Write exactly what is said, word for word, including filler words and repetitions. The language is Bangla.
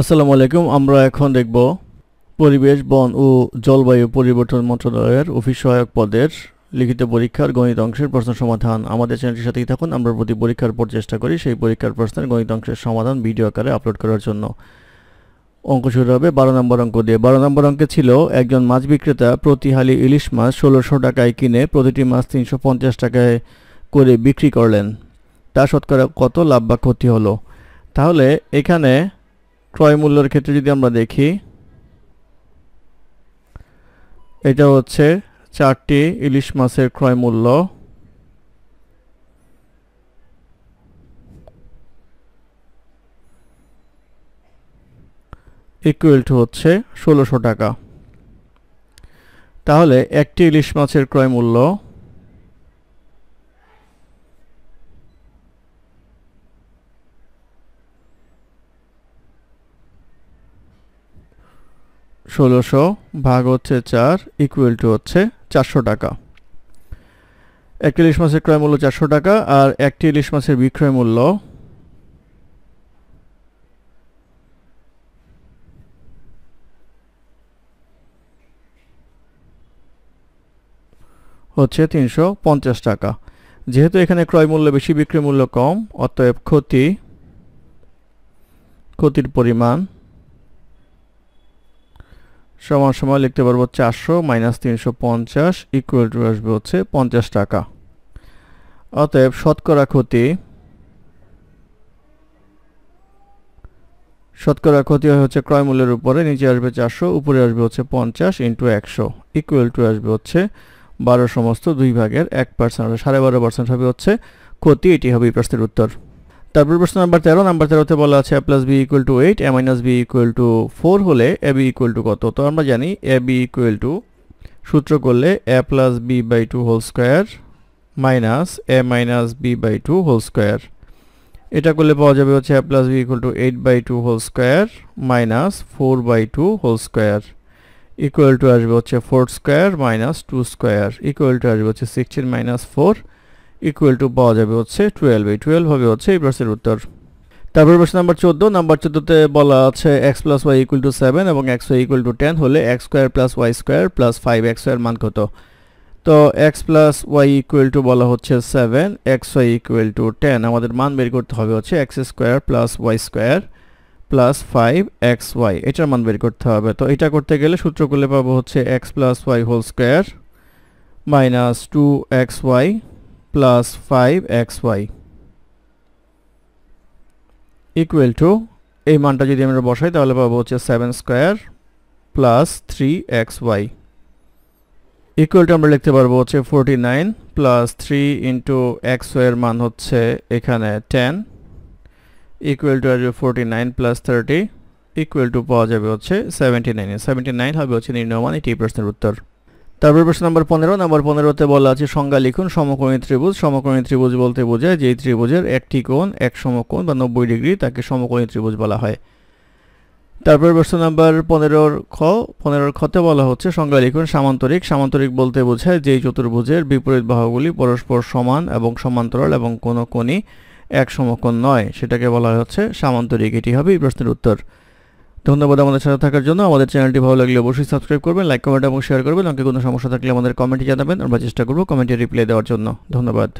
আসসালামু আলাইকুম। আমরা এখন দেখব পরিবেশ বন ও জলবায়ু পরিবর্তন মন্ত্রণালয়ের অফিস সহায়ক পদের লিখিত পরীক্ষার গণিত অংশের প্রশ্ন সমাধান। আমাদের চ্যানেলটির সাথেই থাকুন। আমরা প্রতি পরীক্ষার পর চেষ্টা করি সেই পরীক্ষার প্রশ্নের গণিত অংশের সমাধান ভিডিও আকারে আপলোড করার জন্য। অঙ্ক শুরু হবে বারো নম্বর অঙ্ক দিয়ে। বারো নম্বর অঙ্কে ছিল, একজন মাছ বিক্রেতা প্রতি হালি ইলিশ মাছ ষোলোশো টাকায় কিনে প্রতিটি মাছ তিনশো পঞ্চাশ টাকায় করে বিক্রি করলেন, তা শতকরা কত লাভ বা ক্ষতি হলো? তাহলে এখানে ক্রয় মূল্যের ক্ষেত্রে যদি আমরা দেখি, এটা হচ্ছে চারটি ইলিশ মাছের ক্রয় মূল্য, ইকুয়াল টু হচ্ছে ষোলোশো টাকা। তাহলে একটি ইলিশ মাছের ক্রয় মূল্য ষোলোশো ভাগ হচ্ছে চার, ইকুয়াল টু হচ্ছে চারশো টাকা। একটি ইলিশ মাছের ক্রয় মূল্য চারশো টাকা, আর একটি ইলিশ মাছের বিক্রয় মূল্য হচ্ছে তিনশো পঞ্চাশ টাকা। যেহেতু এখানে ক্রয় মূল্য বেশি, বিক্রয় মূল্য কম, অতএব ক্ষতি ক্ষতির পরিমাণ সমান সমান লিখতে পারবো চারশো মাইনাস তিনশো পঞ্চাশ, ইকুয়াল টু আসবে হচ্ছে পঞ্চাশ টাকা। অতএব শতকরা ক্ষতি শতকরা ক্ষতি হচ্ছে ক্রয় মূল্যের উপরে, নিচে আসবে চারশো, উপরে আসবে হচ্ছে পঞ্চাশ ইন্টু একশো, ইকুয়াল টু আসবে হচ্ছে বারো সমস্ত দুই ভাগের এক পার্সেন্ট, সাড়ে বারো পার্সেন্ট হবে হচ্ছে ক্ষতি। এটি হবে এই প্রশ্নের উত্তর। তারপর প্রশ্ন নাম্বার তেরো। নাম্বার তেরোতে বলা আছে A plus B equal to eight, A minus B equal to four হলে এ বি ইকুয়াল টু কত? তো আমরা জানি এ বি ইকুয়াল টু সূত্র করলে A plus B by two whole square minus A minus B by two whole square. এটা করলে পাওয়া যাবে হচ্ছে A plus B equal to eight by two whole square minus four by two whole square, equal to আসবে হচ্ছে four square minus two square, equal to আসবে হচ্ছে sixteen minus four, equal to পাওয়া যাবে হচ্ছে টুয়েলভ। এই টুয়েলভ হবে হচ্ছে এই প্রশ্নের উত্তর। তারপর প্রশ্ন নাম্বার চোদ্দ। নাম্বার চোদ্দোতে বলা আছে X plus Y equal to seven এবং X Y equal to ten হলে X square plus Y square plus five X ওয়াইয়ের মান কত? তো X plus Y equal to বলা হচ্ছে seven, X Y equal to ten, আমাদের মান বের করতে হবে হচ্ছে X square plus Y square plus five X Y, এটার মান বের করতে হবে। তো এটা করতে গেলে সূত্র করলে পাবো হচ্ছে X plus Y whole square minus two X Y plus five X Y, equal to এই মানটা যদি আমরা বসাই তাহলে পাবো হচ্ছে seven square plus three X Y, equal to আমরা লিখতে পারবো হচ্ছে forty nine plus three into X ওয়াইয়ের মান হচ্ছে এখানে টেন, ইকুয়াল টু আসবে forty nine plus thirty, equal to পাওয়া যাবে হচ্ছে সেভেন্টি নাইন। সেভেন্টি নাইন হবে হচ্ছে নির্ণয় মান। এটি প্রশ্নের উত্তর। তারপর প্রশ্ন নম্বর পনেরো। নম্বর পনেরোতে বলা আছে সংজ্ঞা লিখুন সমকোণী ত্রিভুজ। সমকোণী ত্রিভুজ বলতে বোঝায় যেই ত্রিভুজের একটি কোণ এক সমকোণ বা নব্বই ডিগ্রি, তাকে সমকোণী ত্রিভুজ বলা হয়। তারপর প্রশ্ন নম্বর পনেরোর খ। পনেরোর খতে বলা হচ্ছে সংজ্ঞা লিখুন সামান্তরিক। সামান্তরিক বলতে বোঝায় যেই চতুর্ভুজের বিপরীত বাহুগুলি পরস্পর সমান এবং সমান্তরাল এবং কোনো কোণই এক সমকোণ নয়, সেটাকে বলা হচ্ছে সামান্তরিক। এটি হবে এই প্রশ্নের উত্তর। ধন্যবাদ আমাদের সাথে থাকার জন্য। আমাদের চ্যানেলটি ভালো লাগলে অবশ্যই সাবস্ক্রাইব করবেন, লাইক কমেন্ট এবং শেয়ার করবেন। অনেকে কোনো সমস্যা থাকলে আমাদের কমেন্টে জানাবেন, আমরা চেষ্টা করব কমেন্টে রিপ্লাই দেওয়ার জন্য। ধন্যবাদ।